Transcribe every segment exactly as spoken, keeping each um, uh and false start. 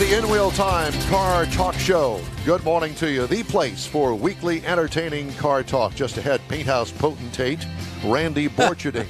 the In-Wheel Time Car Talk Show. Good morning to you. The place for weekly entertaining car talk. Just ahead, Paint House potentate Randy Borcherding.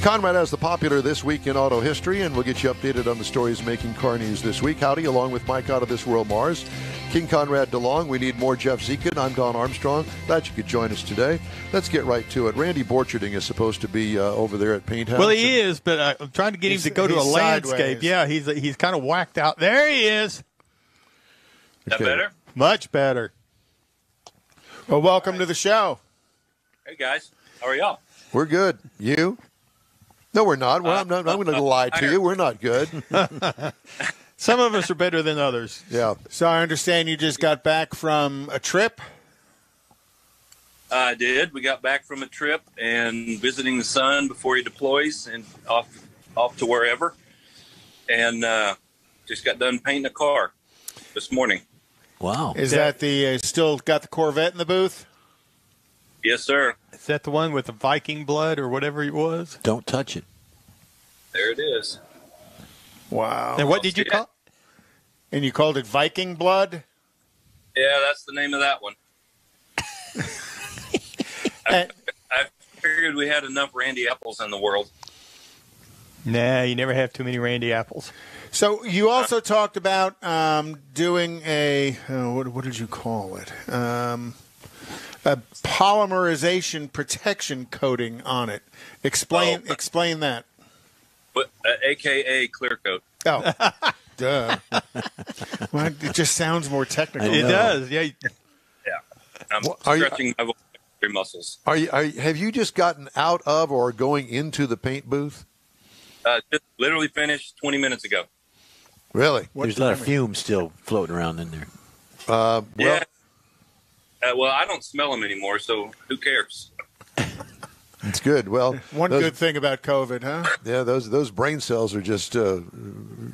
Conrad has the popular This Week in Auto History, and we'll get you updated on the stories making car news this week. Howdy, along with Mike Out of This World Mars, King Conrad DeLong. We need more Jeff Zekin. I'm Don Armstrong. Glad you could join us today. Let's get right to it. Randy Borcherding is supposed to be uh, over there at Paint House. Well, he is, but uh, I'm trying to get him to go to a sideways landscape. Yeah, he's he's kind of whacked out. There he is. Okay. Is that better? Much better. Well, welcome right to the show. Hey, guys. How are y'all? We're good. You? No, we're not. We're, uh, I'm not, I'm uh, going to uh, lie to I you. Heard. We're not good. Some of us are better than others. Yeah. So I understand you just got back from a trip? I did. We got back from a trip and visiting the son before he deploys and off off to wherever. And uh, just got done painting a car this morning. Wow. Is that, that the uh, still got the Corvette in the booth? Yes, sir. Is that the one with the Viking blood or whatever it was? Don't touch it. There it is. Wow. And what did you call it? And you called it Viking blood? Yeah, that's the name of that one. I, I figured we had enough Randy apples in the world. Nah, you never have too many Randy apples. So you also uh, talked about um, doing a, oh, what, what did you call it? Um, a polymerization protection coating on it. Explain, oh, explain that. But, uh, A K A clear coat. Oh, duh. Well, it just sounds more technical. It does, yeah. Yeah, I'm well, stretching you, my muscles. Are you, are you, have you just gotten out of or going into the paint booth? Uh, just literally finished twenty minutes ago. Really? What's There's a lot of fume still floating around in there. Uh, well, yeah. Uh, well, I don't smell them anymore, so who cares? It's good. Well, one those, good thing about COVID, huh? Yeah, those those brain cells are just uh,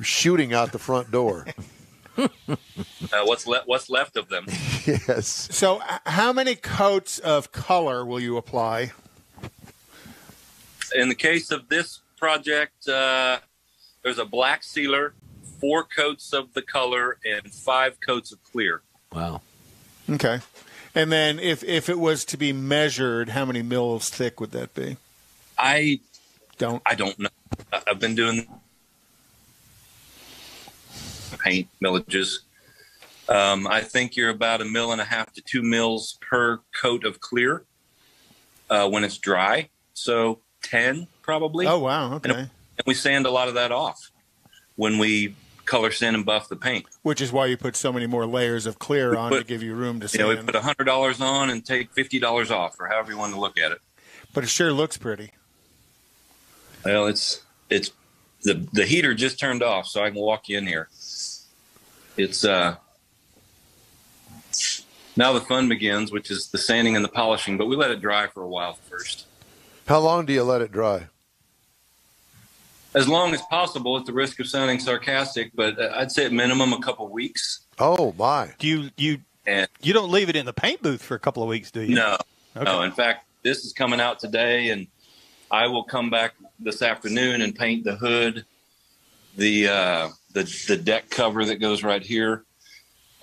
shooting out the front door. uh, what's le what's left of them? Yes. So, uh, how many coats of color will you apply? In the case of this project, uh, there's a black sealer, four coats of the color, and five coats of clear. Wow. Okay. And then if, if it was to be measured, how many mils thick would that be? I don't I don't know. I've been doing paint millages. Um, I think you're about a mil and a half to two mils per coat of clear uh, when it's dry. So ten probably. Oh, wow. Okay. And, and we sand a lot of that off when we color sand and buff the paint. Which is why you put so many more layers of clear on put, to give you room to sand. You know, we put one hundred dollars on and take fifty dollars off, or however you want to look at it. But it sure looks pretty. Well, it's it's the the heater just turned off, so I can walk you in here. It's uh now the fun begins, which is the sanding and the polishing, but we let it dry for a while first. How long do you let it dry? As long as possible, at the risk of sounding sarcastic, but I'd say at minimum a couple weeks. Oh my! Do you you and you don't leave it in the paint booth for a couple of weeks, do you? No, okay. No. In fact, this is coming out today, and I will come back this afternoon and paint the hood, the uh, the the deck cover that goes right here,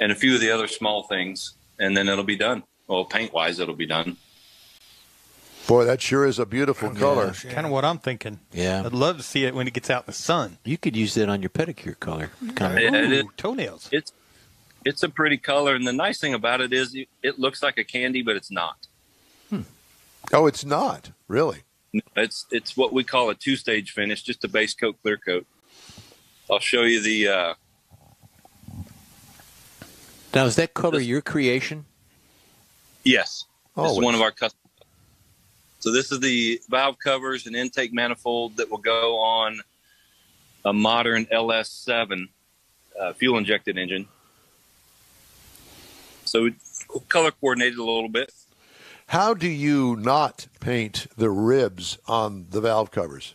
and a few of the other small things, and then it'll be done. Well, paint wise, it'll be done. Boy, that sure is a beautiful oh, color. Gosh, yeah. Kind of what I'm thinking. Yeah. I'd love to see it when it gets out in the sun. You could use that on your pedicure color. Kind of. Ooh, it, it, toenails. It's, it's a pretty color, and the nice thing about it is it looks like a candy, but it's not. Hmm. Oh, it's not? Really? No, it's, it's what we call a two-stage finish, just a base coat, clear coat. I'll show you the... Uh, now, is that color this, your creation? Yes. Oh, it's one of our custom. So this is the valve covers and intake manifold that will go on a modern L S seven uh, fuel-injected engine. So we color coordinated a little bit. How do you not paint the ribs on the valve covers?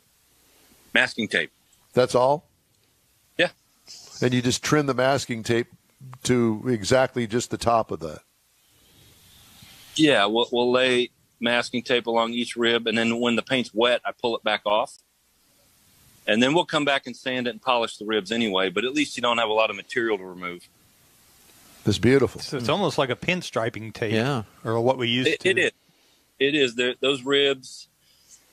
Masking tape. That's all? Yeah. And you just trim the masking tape to exactly just the top of that? Yeah, we'll, we'll lay... masking tape along each rib, and then when the paint's wet, I pull it back off And then we'll come back and sand it and polish the ribs anyway, but at least you don't have a lot of material to remove. That's beautiful. So it's almost like a pinstriping tape, yeah, or what we used it, to. It is. It is. They're, those ribs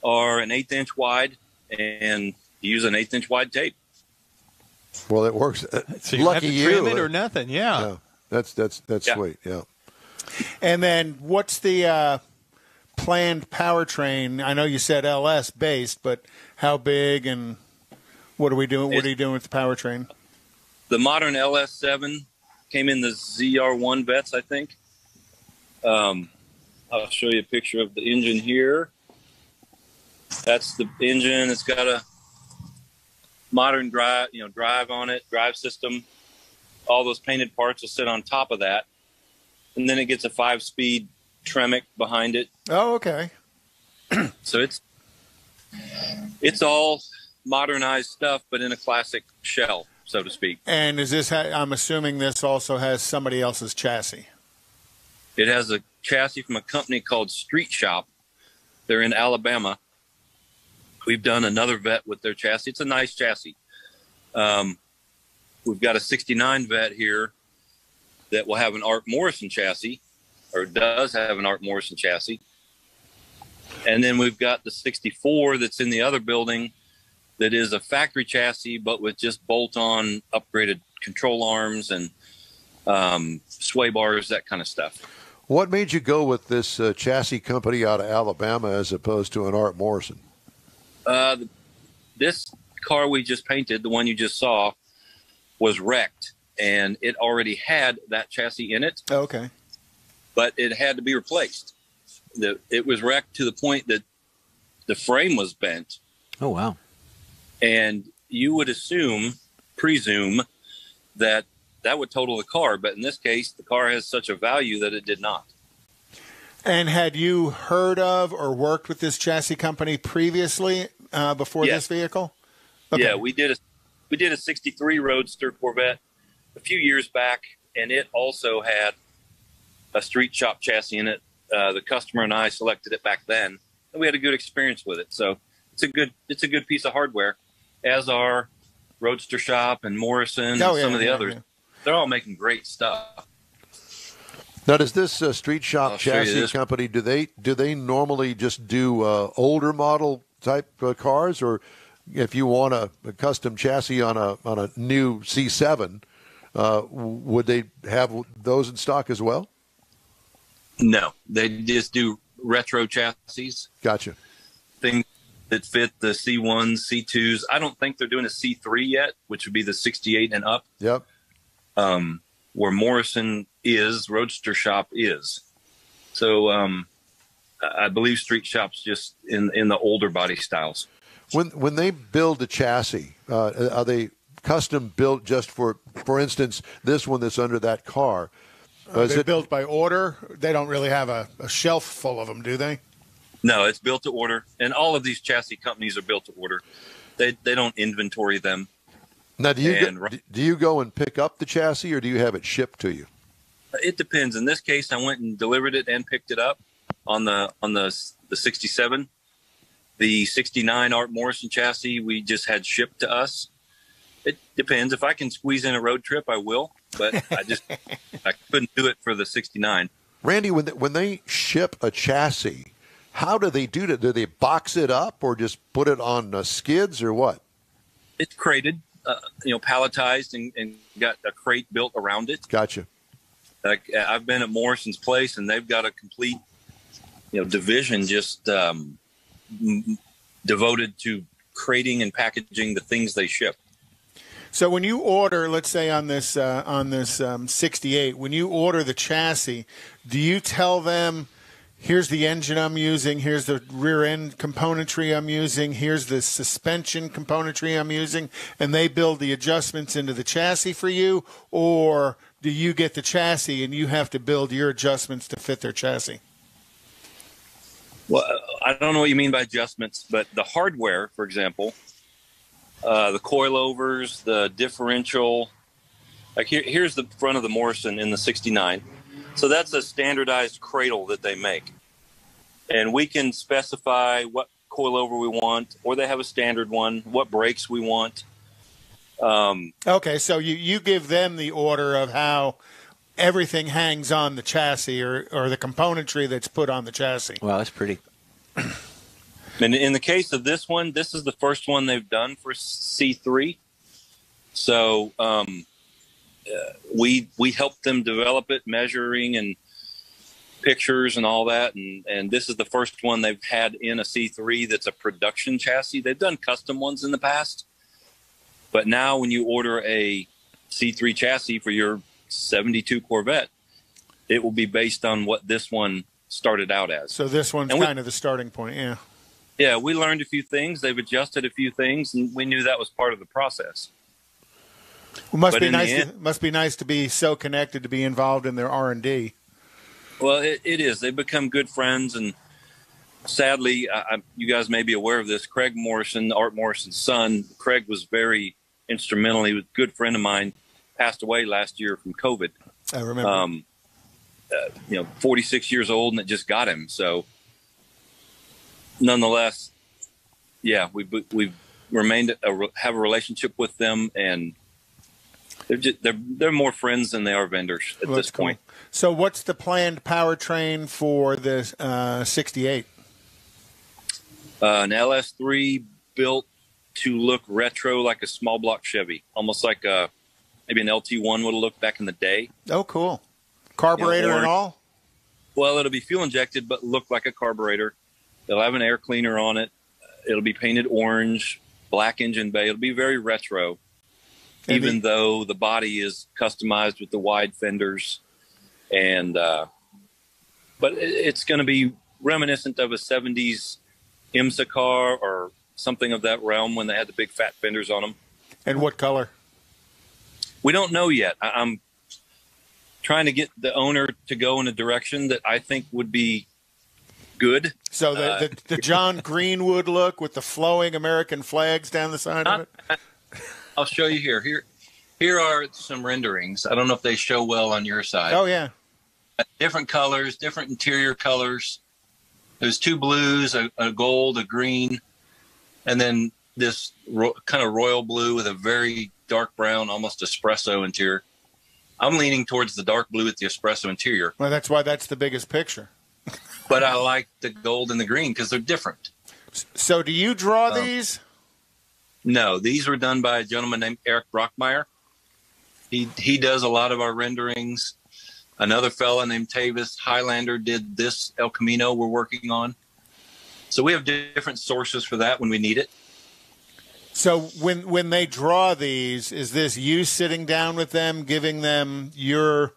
are an eighth inch wide, and you use an eighth inch wide tape. Well, it works. So you Lucky have to trim you. it or nothing. Yeah. yeah. That's that's that's yeah. sweet. Yeah. And then what's the uh, planned powertrain? I know you said L S based, but how big and what are we doing? What it's, are you doing with the powertrain? The modern L S seven came in the Z R one vets, I think. Um, I'll show you a picture of the engine here. That's the engine. It's got a modern drive, you know, drive on it, drive system. All those painted parts will sit on top of that. And then it gets a five-speed Tremec behind it. Oh, okay. So it's it's all modernized stuff, but in a classic shell, so to speak. And is this? Ha I'm assuming this also has somebody else's chassis. It has a chassis from a company called Street Shop. They're in Alabama. We've done another vet with their chassis. It's a nice chassis. Um, we've got a sixty-nine vet here that will have an Art Morrison chassis, or does have an Art Morrison chassis. And then we've got the sixty-four that's in the other building that is a factory chassis, but with just bolt-on upgraded control arms and um, sway bars, that kind of stuff. What made you go with this uh, chassis company out of Alabama as opposed to an Art Morrison? Uh, this car we just painted, the one you just saw, was wrecked, and it already had that chassis in it. Oh, okay. But it had to be replaced. The, it was wrecked to the point that the frame was bent. Oh, wow. And you would assume, presume, that that would total the car. But in this case, the car has such a value that it did not. And had you heard of or worked with this chassis company previously uh, before yes. this vehicle? Okay. Yeah, we did a we did a sixty-three Roadster Corvette a few years back, and it also had a Street Shop chassis in it. Uh, the customer and I selected it back then, and we had a good experience with it. So it's a good it's a good piece of hardware, as are Roadster Shop and Morrison oh, and yeah, some of the yeah, others. Yeah. They're all making great stuff. Now, does this uh, Street Shop chassis company, do they do they normally just do uh, older model type uh, cars, or if you want a, a custom chassis on a on a new C seven, uh, would they have those in stock as well? No, they just do retro chassis. Gotcha. Things that fit the C ones, C twos. I don't think they're doing a C three yet, which would be the sixty-eight and up. Yep. Um, where Morrison is, Roadster Shop is. So um, I believe Street Shop's just in in the older body styles. When when they build the chassis, uh, are they custom built just for, for instance, this one that's under that car? Uh, is it built by order? They don't really have a, a shelf full of them, do they? No, it's built to order. And all of these chassis companies are built to order. They, they don't inventory them. Now, do you, and, go, do you go and pick up the chassis, or do you have it shipped to you? It depends. In this case, I went and delivered it and picked it up on the on the the sixty-seven. The sixty-nine Art Morrison chassis we just had shipped to us. It depends. If I can squeeze in a road trip, I will. But I just I couldn't do it for the sixty-nine. Randy, when they, when they ship a chassis, how do they do it? Do they box it up or just put it on uh, skids or what? It's crated, uh, you know, palletized and, and got a crate built around it. Gotcha. Like, I've been at Morrison's place, and they've got a complete, you know, division just um, m devoted to crating and packaging the things they ship. So when you order, let's say on this uh, on this um, sixty-eight, when you order the chassis, do you tell them, here's the engine I'm using, here's the rear end componentry I'm using, here's the suspension componentry I'm using, and they build the adjustments into the chassis for you, or do you get the chassis and you have to build your adjustments to fit their chassis? Well, I don't know what you mean by adjustments, but the hardware, for example, uh, the coilovers, the differential, like here, here's the front of the Morrison in the sixty-nine. So that's a standardized cradle that they make. And we can specify what coilover we want, or they have a standard one, what brakes we want. Um, okay, so you, you give them the order of how everything hangs on the chassis or, or the componentry that's put on the chassis. Wow, that's pretty. And in the case of this one, this is the first one they've done for C three. So um, uh, we we helped them develop it, measuring and pictures and all that. And, and this is the first one they've had in a C three that's a production chassis. They've done custom ones in the past. But now when you order a C three chassis for your seventy-two Corvette, it will be based on what this one started out as. So this one's kind of the starting point, yeah. Yeah, we learned a few things. They've adjusted a few things, and we knew that was part of the process. Well, must be nice. To, must be nice to be so connected, to be involved in their R and D. Well, it, it is. They've become good friends, and sadly, I, I, you guys may be aware of this. Craig Morrison, Art Morrison's son, Craig was very instrumental. He was a good friend of mine. Passed away last year from COVID. I remember. Um, uh, you know, forty-six years old, and it just got him. So, nonetheless, yeah, we've we've remained a, have a relationship with them, and they're just, they're they're more friends than they are vendors at well, this point. Cool. So, what's the planned powertrain for this uh, sixty-eight? Uh, an L S three built to look retro, like a small block Chevy, almost like a. Maybe an L T one would have looked back in the day. Oh, cool. Carburetor, you know, or, and all? Well, it'll be fuel injected, but look like a carburetor. It'll have an air cleaner on it. It'll be painted orange, black engine bay. It'll be very retro, and even the, though the body is customized with the wide fenders. And uh, but it, it's going to be reminiscent of a seventies IMSA car or something of that realm when they had the big fat fenders on them. And what color? We don't know yet. I'm trying to get the owner to go in a direction that I think would be good. So the, uh, the, the John Greenwood look with the flowing American flags down the side of it? I'll show you here. Here here are some renderings. I don't know if they show well on your side. Oh, yeah. Different colors, different interior colors. There's two blues, a, a gold, a green, and then this ro- kind of royal blue with a very dark brown, almost espresso interior. I'm leaning towards the dark blue with the espresso interior. Well, that's why that's the biggest picture. But I like the gold and the green because they're different. So do you draw um, these? No, these were done by a gentleman named Eric Brockmeyer. He, he does a lot of our renderings. Another fella named Tavis Highlander did this El Camino we're working on. So we have different sources for that when we need it. So when when they draw these, is this you sitting down with them, giving them your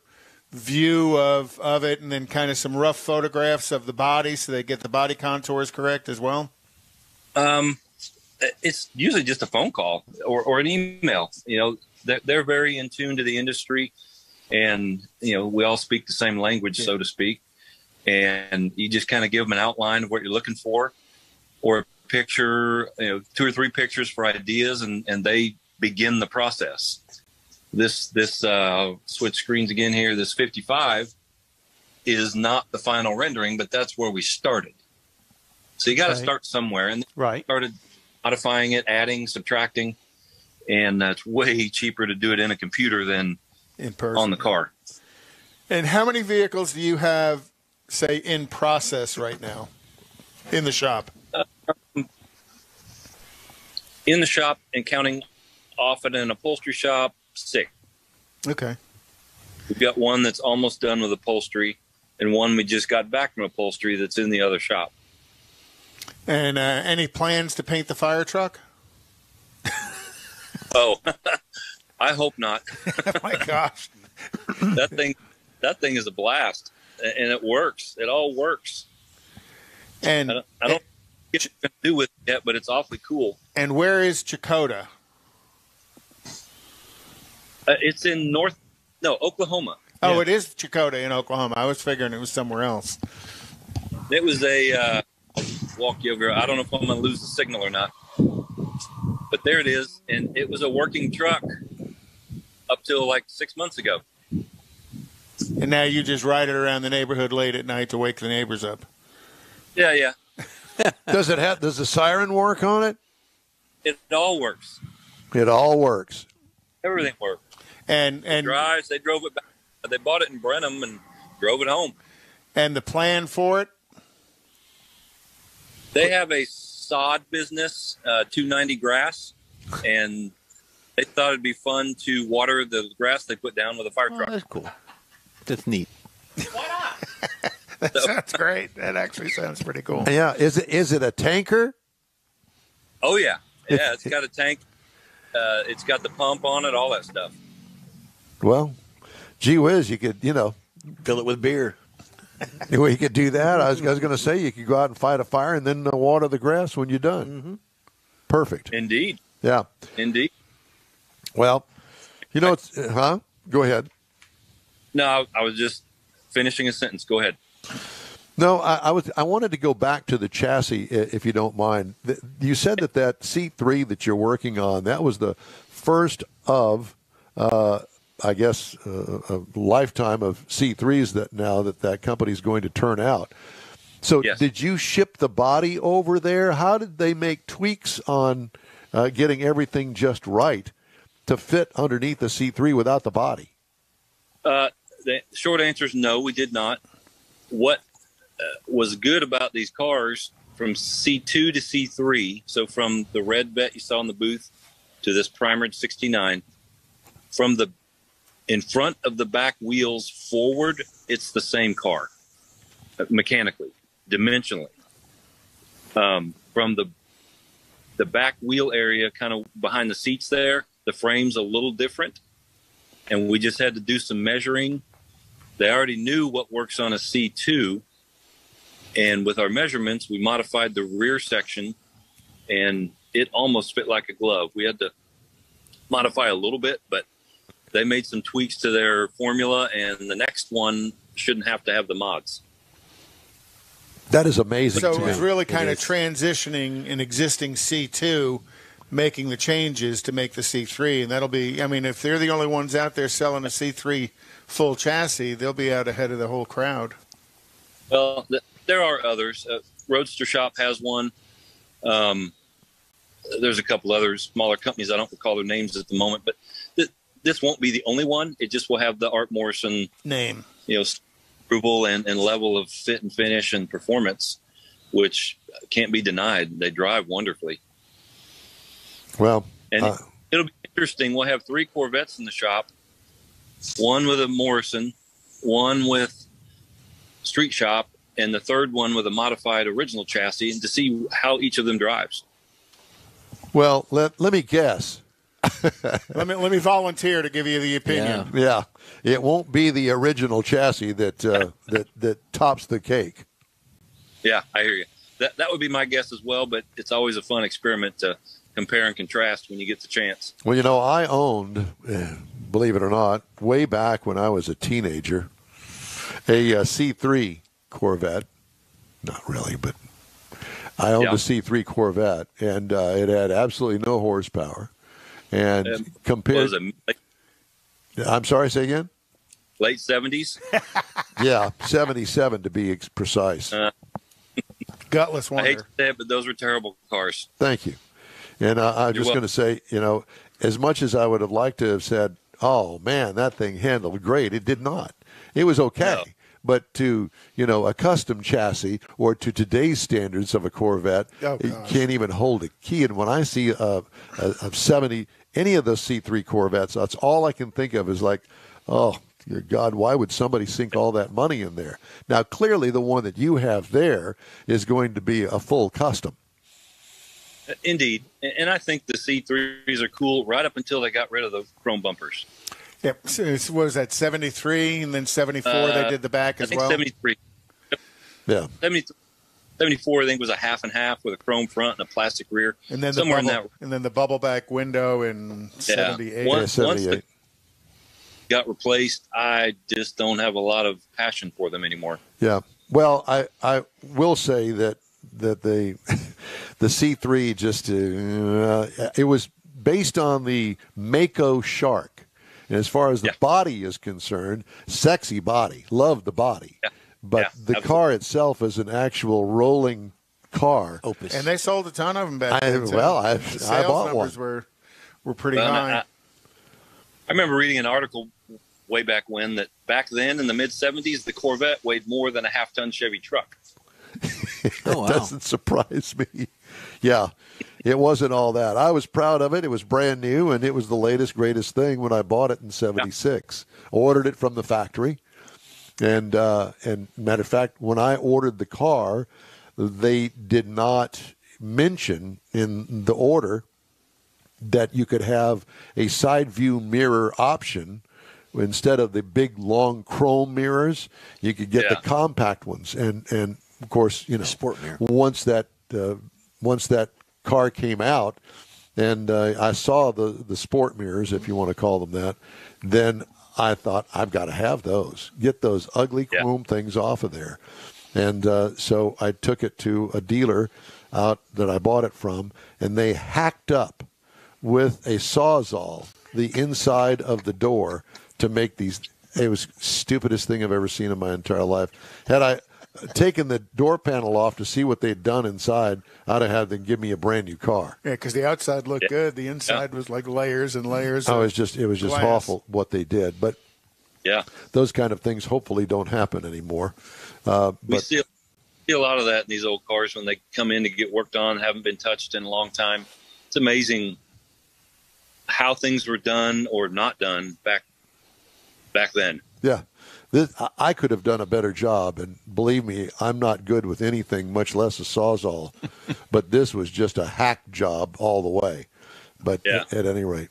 view of, of it, and then kind of some rough photographs of the body so they get the body contours correct as well? Um, it's usually just a phone call or, or an email. You know, they're, they're very in tune to the industry, and, you know, we all speak the same language, yeah. so to speak. And you just kind of give them an outline of what you're looking for, or picture, you know, two or three pictures for ideas, and and they begin the process. This this uh switch screens again here. This fifty-five is not the final rendering, but that's where we started. So you got to right. start somewhere, and right started modifying it, adding, subtracting, and that's way cheaper to do it in a computer than in person on the car. And how many vehicles do you have, say, in process right now in the shop? In the shop and counting off at an upholstery shop, six. Okay. We've got one that's almost done with upholstery, and one we just got back from upholstery that's in the other shop. And uh, any plans to paint the fire truck? Oh, I hope not. Oh my gosh. That thing, that thing is a blast, and it works. It all works. And I don't, I don't get to do with it yet, but it's awfully cool. And where is Chickasha? Uh, it's in North, no, Oklahoma. Oh, yeah. It is Chickasha in Oklahoma. I was figuring it was somewhere else. It was a uh, walk yoga. I don't know if I'm going to lose the signal or not, but there it is. And it was a working truck up till like six months ago. And now you just ride it around the neighborhood late at night to wake the neighbors up. Yeah, yeah. Does it have, does the siren work on it? It all works. It all works. Everything works. And and it drives. They drove it back. They bought it in Brenham and drove it home. And the plan for it? They have a sod business, uh, two ninety grass, and they thought it'd be fun to water the grass they put down with a fire truck. Oh, that's cool. That's neat. Why not? That sounds great. That actually sounds pretty cool. Yeah. Is it is it a tanker? Oh, yeah. Yeah, it's got a tank. Uh, it's got the pump on it, all that stuff. Well, gee whiz, you could, you know. Fill it with beer. Well, you could do that. I was, I was going to say you could go out and fight a fire and then water the grass when you're done. Mm-hmm. Perfect. Indeed. Yeah. Indeed. Well, you know, it's, huh? Go ahead. No, I was just finishing a sentence. Go ahead. No, I, I was. I wanted to go back to the chassis, if you don't mind. You said that that C three that you're working on, that was the first of, uh, I guess, uh, a lifetime of C threes that now that that company's going to turn out. So yes. Did you ship the body over there? How did they make tweaks on uh, getting everything just right to fit underneath the C three without the body? Uh, the short answer is no, we did not. What uh, was good about these cars from C two to C three, so from the red vet you saw in the booth to this primered sixty-nine, from the in front of the back wheels forward, it's the same car uh, mechanically, dimensionally. Um, from the the back wheel area, kind of behind the seats there, the frame's a little different, and we just had to do some measuring. They already knew what works on a C two, and with our measurements, we modified the rear section, and it almost fit like a glove. We had to modify a little bit, but they made some tweaks to their formula, and the next one shouldn't have to have the mods. That is amazing. So it was really kind of transitioning an existing C two, making the changes to make the C three, and that'll be, I mean, if they're the only ones out there selling a C three full chassis, they'll be out ahead of the whole crowd. Well, there are others. Uh, Roadster Shop has one. Um, there's a couple other smaller companies. I don't recall their names at the moment, but the, this won't be the only one. It just will have the Art Morrison name, you know, approval and, and level of fit and finish and performance, which can't be denied. They drive wonderfully. Well, and uh, it'll be interesting. We'll have three Corvettes in the shop, one with a Morrison, one with Street Shop, and the third one with a modified original chassis, and to see how each of them drives. Well, let, let me guess. let me let me volunteer to give you the opinion. Yeah, yeah. It won't be the original chassis that uh, that that tops the cake. Yeah, I hear you. That that would be my guess as well. But it's always a fun experiment to compare and contrast when you get the chance. Well, you know, I owned, believe it or not, way back when I was a teenager, a uh, C three Corvette. Not really, but I owned yeah. a C three Corvette, and uh, it had absolutely no horsepower. And um, compared, it, I'm sorry, say again? Late seventies? Yeah, seventy-seven to be ex precise. Uh, Gutless wonder. I hate to say it, but those were terrible cars. Thank you. And uh, I'm You're just going to say, you know, as much as I would have liked to have said, oh, man, that thing handled great, it did not. It was okay. No. But to, you know, a custom chassis or to today's standards of a Corvette, oh, it can't even hold a key. And when I see a, a, a seventy, any of those C three Corvettes, that's all I can think of is like, oh, dear God, why would somebody sink all that money in there? Now, clearly the one that you have there is going to be a full custom. Indeed. And I think the C threes are cool right up until they got rid of the chrome bumpers. Yep. So what was that, seventy-three, and then seventy-four, uh, they did the back as well? seventy-three. Yeah. seventy-four, I think, was a half and half with a chrome front and a plastic rear. And then, somewhere the, bubble, in that... and then the bubble back window in yeah. seventy-eight. Once, seventy-eight. Once they got replaced, I just don't have a lot of passion for them anymore. Yeah. Well, I, I will say that, that they, the C three just, uh, it was based on the Mako Shark. And as far as the yeah. body is concerned, sexy body, love the body. Yeah. But yeah, the absolutely. car itself is an actual rolling car. Opus. And they sold a ton of them back I, then. Too. Well, I, the sales I bought numbers one. Were, were pretty well, high. I, I remember reading an article way back when that back then in the mid seventies, the Corvette weighed more than a half-ton Chevy truck. That oh, wow. doesn't surprise me. Yeah, it wasn't all that. I was proud of it. It was brand new, and it was the latest, greatest thing when I bought it in seventy-six. Yeah. Ordered it from the factory. And, uh, and matter of fact, when I ordered the car, they did not mention in the order that you could have a side view mirror option. Instead of the big, long chrome mirrors, you could get yeah. the compact ones. And, and of course, you know, sport mirror. Once that uh, once that car came out, and uh, I saw the, the sport mirrors, if you want to call them that, then I thought, I've got to have those. Get those ugly chrome yeah. things off of there. And uh, so I took it to a dealer out that I bought it from, and they hacked up with a Sawzall the inside of the door to make these. It was the stupidest thing I've ever seen in my entire life. Had I taken the door panel off to see what they'd done inside, I'd have had them give me a brand new car. Yeah, because the outside looked yeah. good. The inside yeah. was like layers and layers. I was just, it was just glass. Awful what they did. But yeah, those kind of things hopefully don't happen anymore. Uh, we but, see, see a lot of that in these old cars when they come in to get worked on, haven't been touched in a long time. It's amazing how things were done or not done back back then. Yeah. This, I could have done a better job, and believe me, I'm not good with anything, much less a Sawzall. But this was just a hack job all the way. But yeah. at any rate.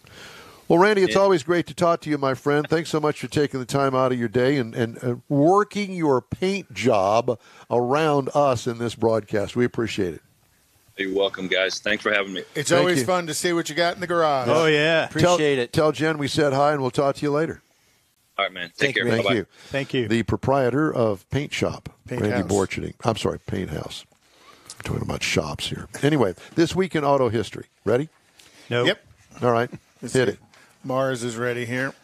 Well, Randy, it's yeah. always great to talk to you, my friend. Thanks so much for taking the time out of your day and, and, and working your paint job around us in this broadcast. We appreciate it. You're welcome, guys. Thanks for having me. It's Thank always you. Fun to see what you got in the garage. Oh, yeah. Appreciate tell, it. Tell Jen we said hi, and we'll talk to you later. All right, man. Take Thank care. You. Thank you. Thank you. The proprietor of Paint Shop, Paint Randy House. Borcherding. I'm sorry, Paint House. I'm talking about shops here. Anyway, This Week in Auto History. Ready? No. Yep. All right. Let's Hit see. It. Mars is ready here.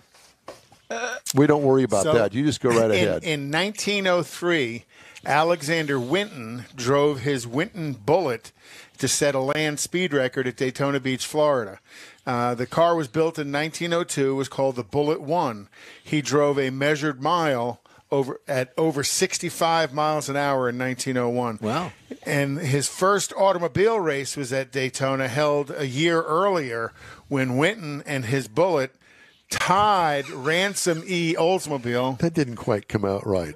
Uh, we don't worry about so, that. You just go right in, ahead. In nineteen oh three, Alexander Winton drove his Winton Bullet to set a land speed record at Daytona Beach, Florida. Uh, the car was built in nineteen oh two. It was called the Bullet One. He drove a measured mile over at over sixty-five miles an hour in nineteen oh one. Wow. And his first automobile race was at Daytona, held a year earlier, when Winton and his Bullet tied Ransom E. Oldsmobile. That didn't quite come out right.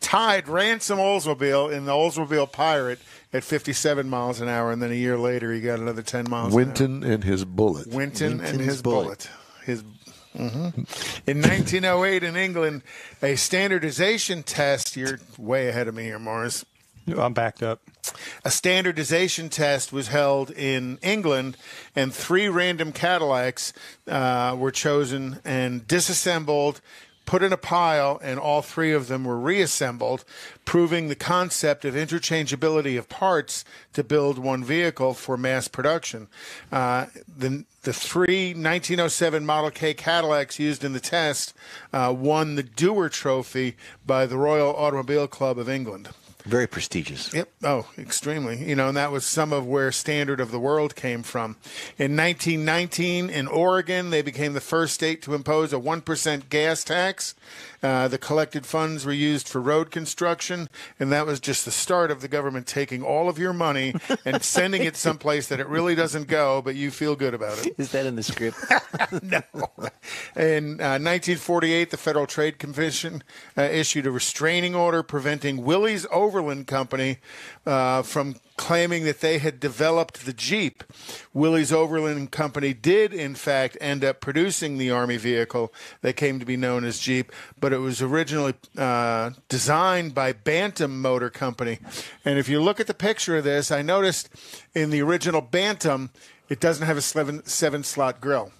Tied Ransom Oldsmobile in the Oldsmobile Pirate at fifty-seven miles an hour, and then a year later he got another ten miles Winton an hour. And his Bullet. Winton Winton's and his Bullet. bullet. His, mm-hmm. In nineteen oh eight in England, a standardization test, you're way ahead of me here, Morris. I'm backed up. A standardization test was held in England, and three random Cadillacs uh, were chosen and disassembled, put in a pile, and all three of them were reassembled, proving the concept of interchangeability of parts to build one vehicle for mass production. Uh, the, the three nineteen oh seven Model K Cadillacs used in the test uh, won the Dewar Trophy by the Royal Automobile Club of England. Very prestigious. Yep. Oh, extremely. You know, and that was some of where Standard of the World came from. In nineteen nineteen, in Oregon, they became the first state to impose a one percent gas tax. Uh, the collected funds were used for road construction, and that was just the start of the government taking all of your money and sending it someplace that it really doesn't go, but you feel good about it. Is that in the script? No. In uh, nineteen forty-eight, the Federal Trade Commission uh, issued a restraining order preventing Willys Overland Company uh, from claiming that they had developed the Jeep. Willys Overland Company did, in fact, end up producing the Army vehicle that came to be known as Jeep, but it was originally uh, designed by Bantam Motor Company. And if you look at the picture of this, I noticed in the original Bantam, it doesn't have a seven, seven slot grill.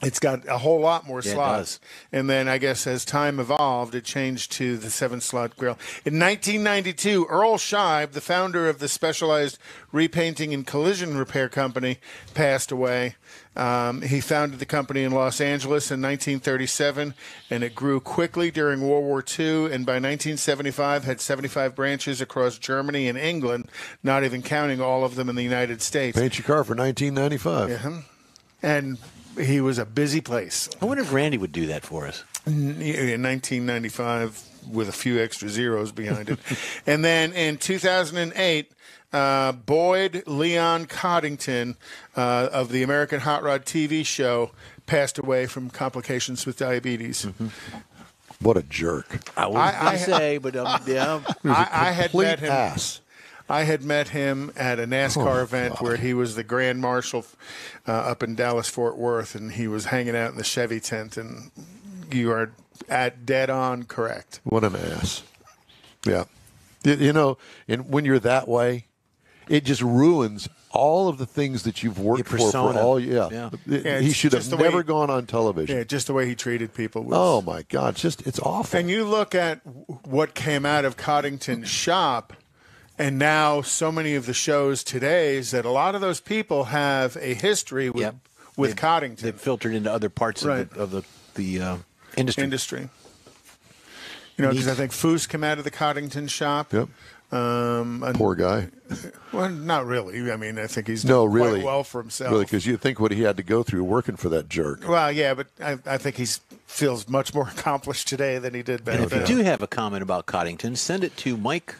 It's got a whole lot more yeah, slots. And then I guess as time evolved, it changed to the seven-slot grill. In nineteen ninety-two, Earl Scheib, the founder of the Specialized Repainting and Collision Repair Company, passed away. Um, he founded the company in Los Angeles in nineteen thirty-seven, and it grew quickly during World War Two, and by nineteen seventy-five had seventy-five branches across Germany and England, not even counting all of them in the United States. Paint your car for nineteen ninety-five. Yeah. And he was a busy place. I wonder if Randy would do that for us. In nineteen ninety-five, with a few extra zeros behind it. And then in two thousand eight, uh, Boyd Leon Coddington uh, of the American Hot Rod T V show passed away from complications with diabetes. Mm-hmm. What a jerk. I wouldn't say, I, but um, yeah. I, I had met him. Ass. I had met him at a NASCAR oh, event God. where he was the Grand Marshal uh, up in Dallas-Fort Worth, and he was hanging out in the Chevy tent, and you are at dead on correct. What an ass. Yeah. You, you know, and when you're that way, it just ruins all of the things that you've worked for for all yeah. yeah. It, yeah he should have never he, gone on television. Yeah, just the way he treated people. Was, oh, my God. Just, it's awful. And you look at what came out of Coddington's shop. And now so many of the shows today is that a lot of those people have a history with, yep. with they've, Coddington. They've filtered into other parts right. of the, of the, the uh, industry. Industry. You know, because I think Foose came out of the Coddington shop. Yep. Um, and, Poor guy. Well, not really. I mean, I think he's done no, really, quite well for himself. Really, because you think what he had to go through working for that jerk. Well, yeah, but I, I think he feels much more accomplished today than he did back then. Yeah, if you do have a comment about Coddington, send it to Mike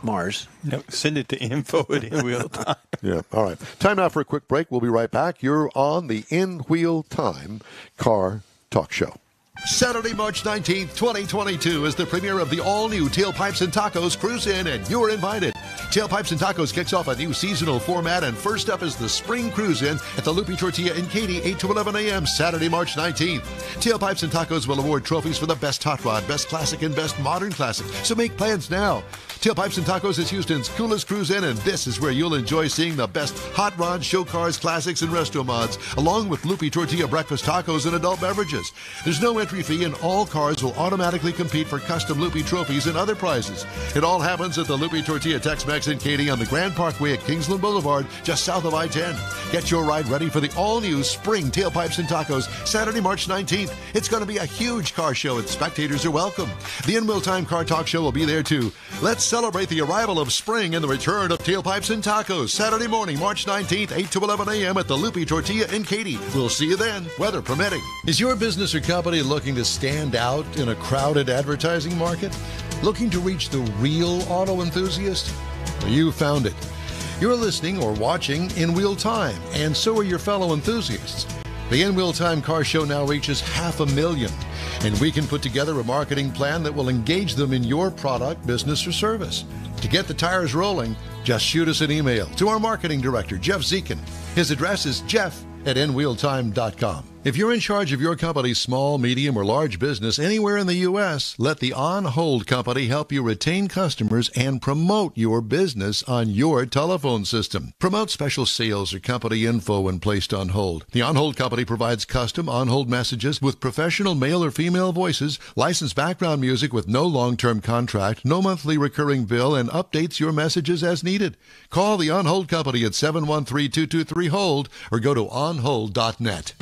Mars. No, send it to info at InWheelTime. Yeah, all right. Time now for a quick break. We'll be right back. You're on the InWheelTime Car Talk Show. Saturday, March nineteenth, twenty twenty-two is the premiere of the all-new Tailpipes and Tacos Cruise In, and you're invited. Tailpipes and Tacos kicks off a new seasonal format, and first up is the Spring Cruise In at the Loopy Tortilla in Katy, eight to eleven a m Saturday, March nineteenth. Tailpipes and Tacos will award trophies for the best hot rod, best classic, and best modern classic, so make plans now. Tailpipes and Tacos is Houston's coolest cruise in, and this is where you'll enjoy seeing the best hot rods, show cars, classics, and resto mods, along with Loopy Tortilla breakfast tacos and adult beverages. There's no entry fee, and all cars will automatically compete for custom Loopy trophies and other prizes. It all happens at the Loopy Tortilla Tex-Mex in Katy on the Grand Parkway at Kingsland Boulevard, just south of I ten. Get your ride ready for the all-new Spring Tailpipes and Tacos, Saturday, March nineteenth. It's going to be a huge car show, and spectators are welcome. The InWheelTime Car Talk Show will be there, too. Let's celebrate the arrival of spring and the return of Tailpipes and Tacos, Saturday morning, March nineteenth, eight to eleven a m at the Loopy Tortilla in Katy. We'll see you then, weather permitting. Is your business or company looking to stand out in a crowded advertising market? Looking to reach the real auto enthusiast? You found it. You're listening or watching In Wheel Time, and so are your fellow enthusiasts. The In Wheel Time Car Show now reaches half a million, and we can put together a marketing plan that will engage them in your product, business, or service. To get the tires rolling, just shoot us an email to our marketing director, Jeff Zekin. His address is jeff at in wheel time dot com. If you're in charge of your company's small, medium, or large business anywhere in the U S, let the On Hold Company help you retain customers and promote your business on your telephone system. Promote special sales or company info when placed on hold. The On Hold Company provides custom on-hold messages with professional male or female voices, licensed background music with no long-term contract, no monthly recurring bill, and updates your messages as needed. Call the On Hold Company at seven one three, two two three, hold or go to on hold dot net.